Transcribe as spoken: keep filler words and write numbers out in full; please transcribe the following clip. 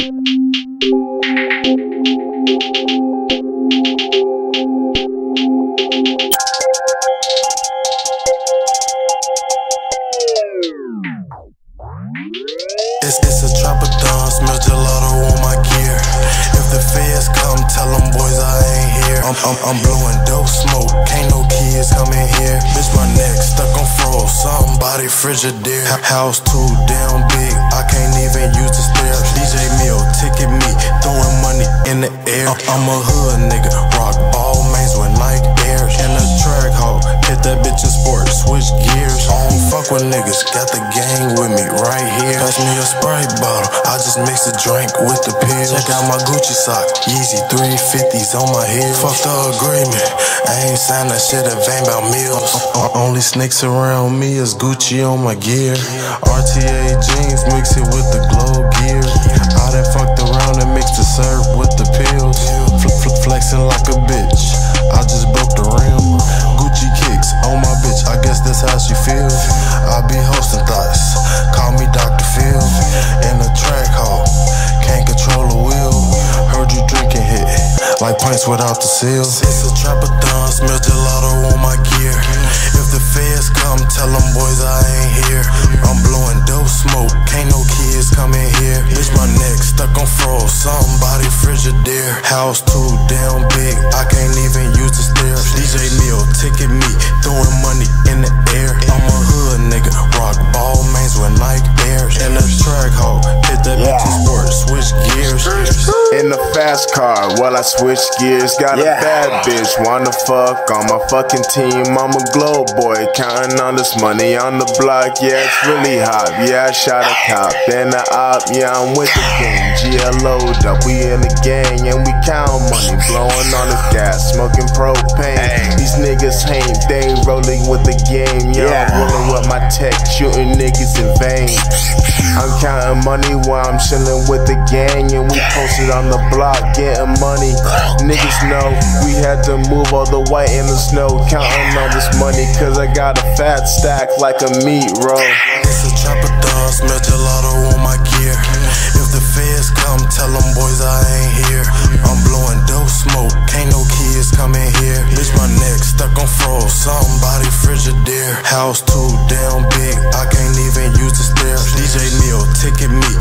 It's, it's a Trapathon, smell gelato on my gear. If the feds come, tell them boys I ain't here. I'm, I'm, I'm blowing dope smoke, can't no kids come in here. Bitch, my neck stuck on froze, somebody frigidaire. House too damn big, I can't even use the stairs. D J Mill, ticket me, throwing money in the air. I'm a hood nigga, rock ball mains with Nike Airs. In a track hole, hit that bitch in sport, switch gears. I don't fuck with niggas, got the gang with me right here. Pass me a Sprite bottle, I just mix the drink with the pills. Check out my Gucci sock, Yeezy three fifties on my head. Fuck the agreement, I ain't signed that shit, it ain't about meals. Only snakes around me is Gucci on my gear. R T A jeans, mix it with the GLOW gear. I done fucked around and mixed the syrup with the pills. Flip, flip, flexing like a bitch, I just broke the rim. Gucci kicks on my bitch, I guess that's how she feel. I be hosting thoughts, call me Doctor Phil. In a track hall, can't control a wheel. Heard you drinking hit, like pints without the seal. It's a Trapathon, smell gelato on my gear. If the feds come, tell them boys I ain't here. I'm blowing dope smoke, can't no kids come in here. Bitch, my neck stuck on froze, somebody frigidaire. House too damn big, I can't even use the stairs. D J Neal, ticket me, throwing money in the air. I'm a hood nigga, rock ball mains with Nike Airs. In a track hole, hit that bitch in sport, switch gears. In the fast car, while I switch gears, got yeah. a bad bitch, wanna fuck on my fucking team. I'm a glow boy, counting on this money on the block. Yeah, it's really hot. Yeah, I shot a cop, then a op. Yeah, I'm with the gang. G L O, up, we in the gang and we count money, blowing on the gas, smoking propane. Ay. These niggas ain't they rolling with the game. Yeah, yeah. I'm rolling with my tech, shooting niggas in vain. I'm counting money while I'm chilling with the gang, and we posted on the block getting money. Niggas know we had to move all the white in the snow, counting on this money cause I got a fat stack like a meat roll. It's a Trapathon, smell gelato on my gear. If the feds come, tell them boys I ain't here. I'm blowing dope smoke, can't no kids come in here. Bitch, my neck stuck on froze, somebody frigidaire. House too damn big, I can't even use the stairs. D J Neal, ticket me,